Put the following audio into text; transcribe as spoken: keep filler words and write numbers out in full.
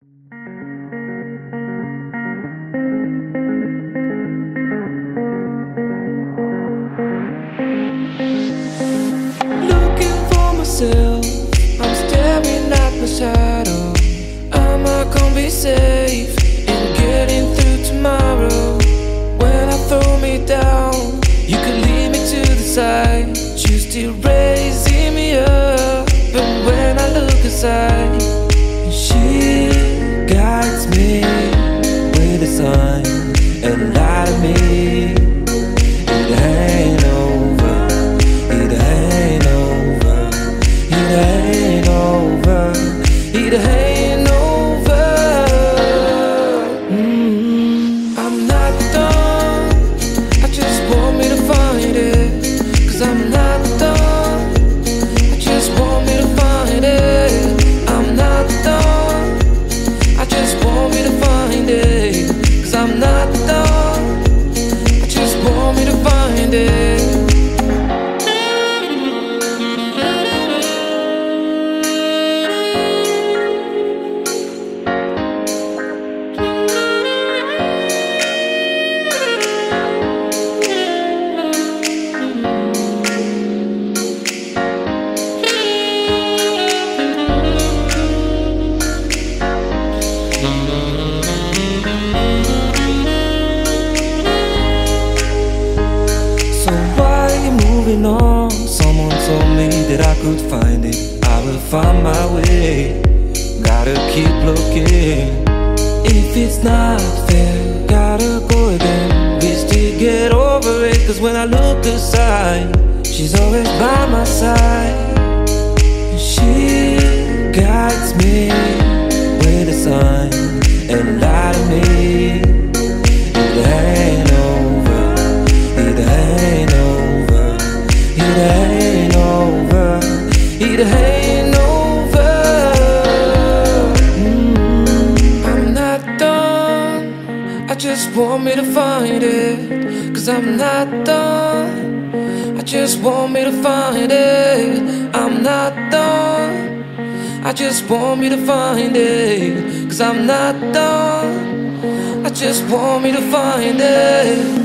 Looking for myself, I'm staring at my shadow. I'm not gonna be safe in getting through tomorrow. When I throw me down, you can lead me to the side. You're still raising me up, but when I look inside, she guides me with a sign and light of me. It ain't over, it ain't over, it ain't over, it ain't over. Mm-hmm. I'm not done, I just want me to find it, 'cause I'm not done, I just want me to find it. I'm not done, I'm not done, I just want me to find it. On. Someone told me that I could find it. I will find my way, gotta keep looking. If it's not fair, gotta go again. We still get over it, 'cause when I look aside, she's always by my side. She guides me with a sign and light of me. It ain't over, it ain't over, it ain't over, it ain't over. Mm-hmm. I'm not done, I just want me to find it, 'cause I'm not done, I just want me to find it. I'm not done, I just want me to find it, 'cause I'm not done, I just want me to find it.